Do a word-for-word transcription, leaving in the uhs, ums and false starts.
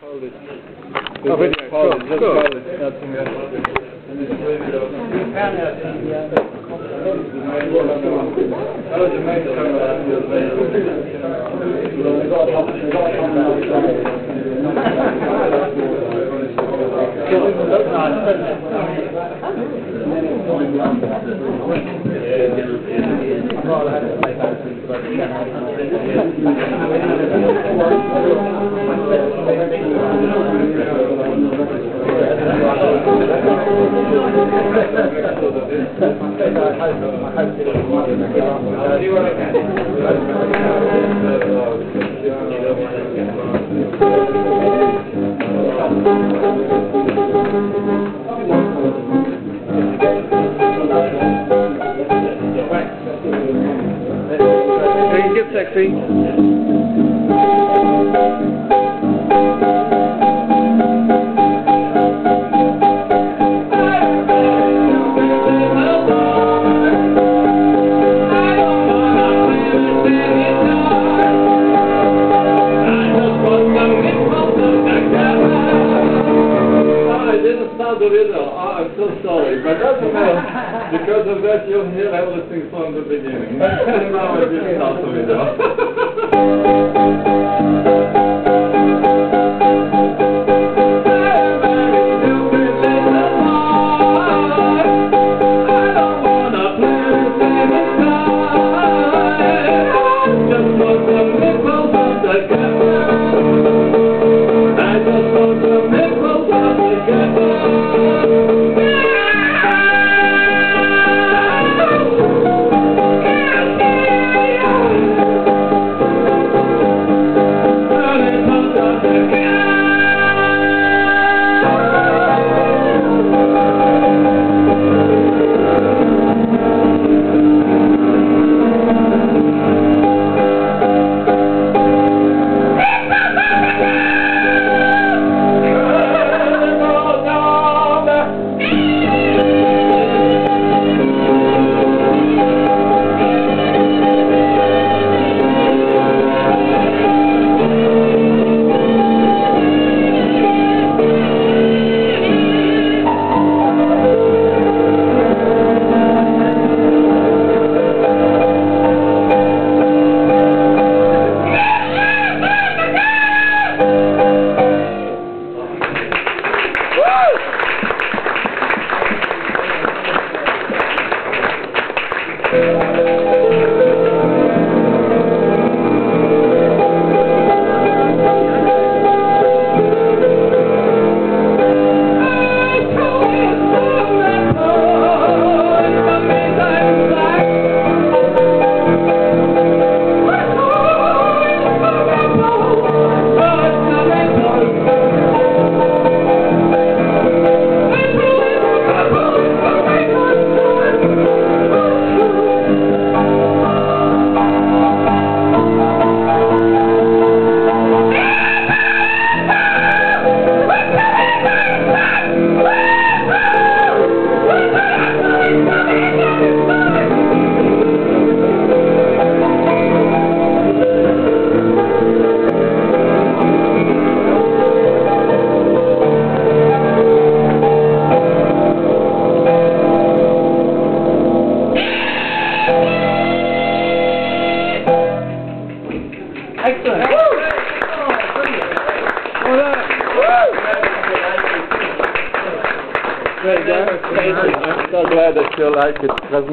Hold it. Hold it. Hold it. Just hold it. Nothing else. Get sexy. I'm so sorry, but that's okay. Because of that, you'll hear everything from the beginning. Now it is out of it. Great, yeah? Thank you. I'm so glad that you like it.